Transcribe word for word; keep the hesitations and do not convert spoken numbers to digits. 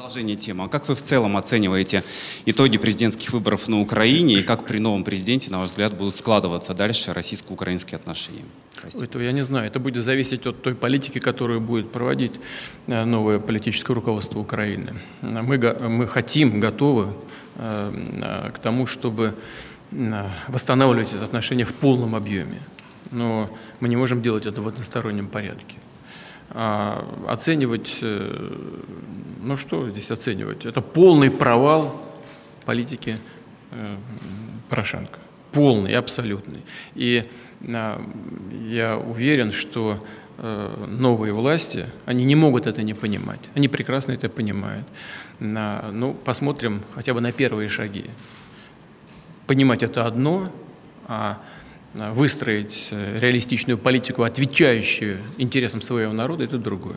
Продолжение темы. А как вы в целом оцениваете итоги президентских выборов на Украине и как при новом президенте, на ваш взгляд, будут складываться дальше российско-украинские отношения? Спасибо. Этого я не знаю. Это будет зависеть от той политики, которую будет проводить новое политическое руководство Украины. Мы, мы хотим, готовы к тому, чтобы восстанавливать эти отношения в полном объеме. Но мы не можем делать это в одностороннем порядке. А оценивать, ну что здесь оценивать, это полный провал политики Порошенко, полный, абсолютный. И я уверен, что новые власти, они не могут это не понимать, они прекрасно это понимают. Ну, посмотрим хотя бы на первые шаги. Понимать это одно, а выстроить реалистичную политику, отвечающую интересам своего народа, это другое.